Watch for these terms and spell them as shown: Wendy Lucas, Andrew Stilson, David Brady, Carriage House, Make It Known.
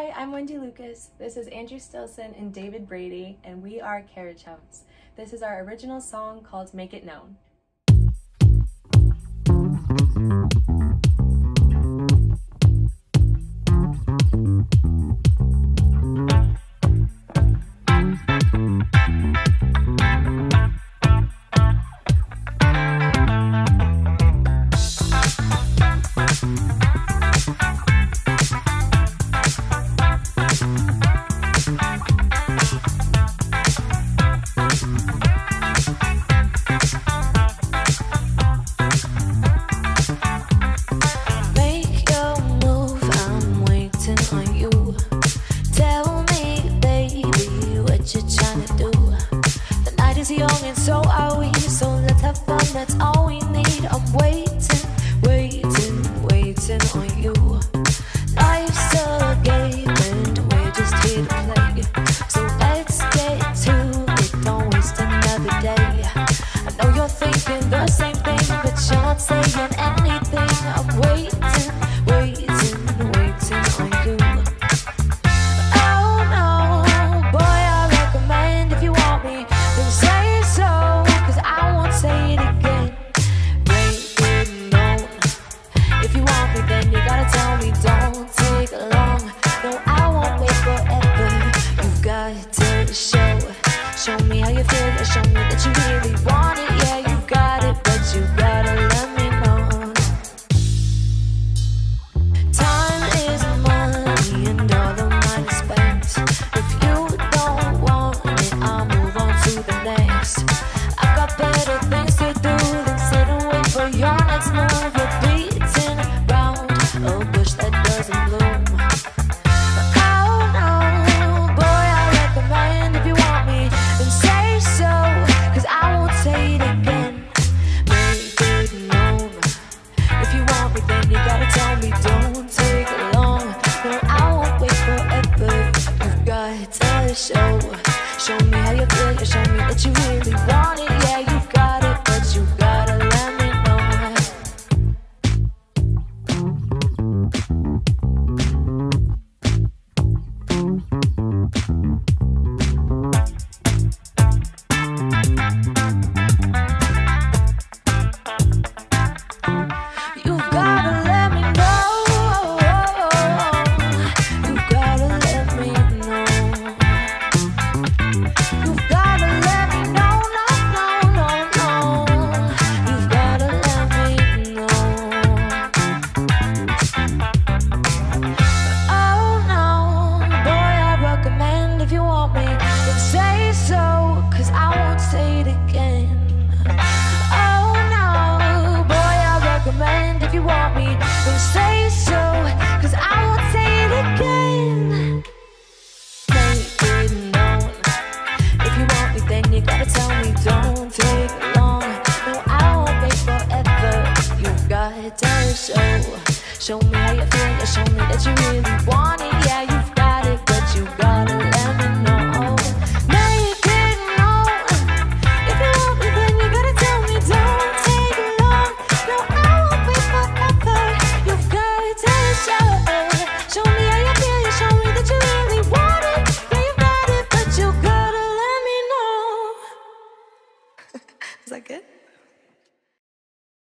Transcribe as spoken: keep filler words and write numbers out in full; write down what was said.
Hi, I'm Wendy Lucas, this is Andrew Stilson and David Brady, and we are Carriage House. This is our original song called Make It Known. Young and so are we, so let's have fun, that's all we need. I'm waiting, waiting, waiting on you. Life's a game and we're just here to play, so let's get to it, don't waste another day. I know you're thinking the same thing, but you're not saying anything. I'm waiting, waiting, waiting on you. Oh no, boy, I recommend if you want me, then say say it again. Make it known. If you want me, then you gotta tell me. Don't take long. No, I won't wait forever. You've got to show. Show me how you feel. Show me that you really want it. Yeah, you got it, but you gotta let me know. Time is money, and all the money spent. If you don't want it, I'll move on to the next. I've got better things to do than sit and wait for your next move. You're beating round a bush that doesn't bloom. Oh no, boy, I recommend if you want me, then say so, cause I won't say it again. Make it known. If you want me, then you gotta tell me. Don't take long. No, I won't wait forever. You've got to show. Show me how you feel, you show me that you really want it. Yeah, you got it, but you gotta let me know. You gotta let me know. You gotta let me know. If you want me, then say so, cause I won't say it again. Make it known. If you want me, then you gotta tell me. Don't take long. No, I won't wait forever. You've got to show. Show me how you feel, show me that you really want it. Yeah, you